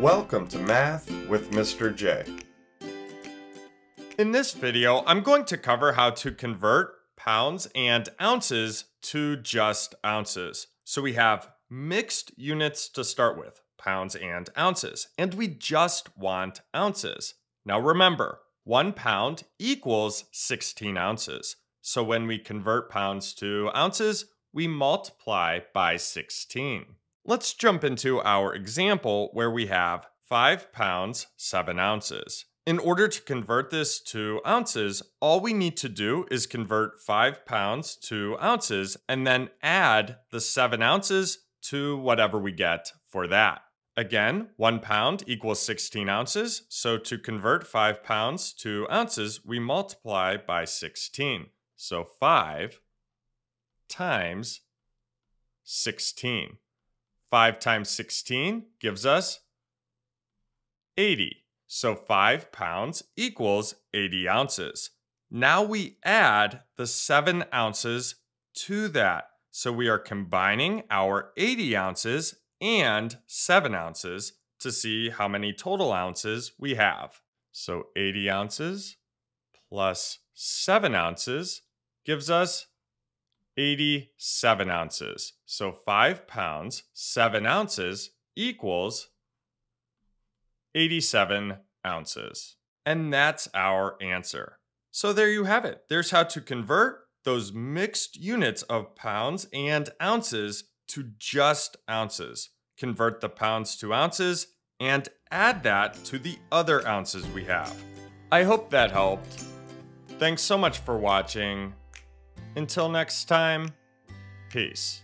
Welcome to Math with Mr. J. In this video, I'm going to cover how to convert pounds and ounces to just ounces. So we have mixed units to start with, pounds and ounces, and we just want ounces. Now remember, 1 pound equals 16 ounces. So when we convert pounds to ounces, we multiply by 16. Let's jump into our example where we have 5 pounds, 7 ounces. In order to convert this to ounces, all we need to do is convert 5 pounds to ounces and then add the 7 ounces to whatever we get for that. Again, 1 pound equals 16 ounces. So to convert 5 pounds to ounces, we multiply by 16. So 5 times 16. 5 times 16 gives us 80. So 5 pounds equals 80 ounces. Now we add the 7 ounces to that. So we are combining our 80 ounces and 7 ounces to see how many total ounces we have. So 80 ounces plus 7 ounces gives us 87 ounces. So 5 pounds, 7 ounces equals 87 ounces. And that's our answer. So there you have it. There's how to convert those mixed units of pounds and ounces to just ounces. Convert the pounds to ounces and add that to the other ounces we have. I hope that helped. Thanks so much for watching. Until next time, peace.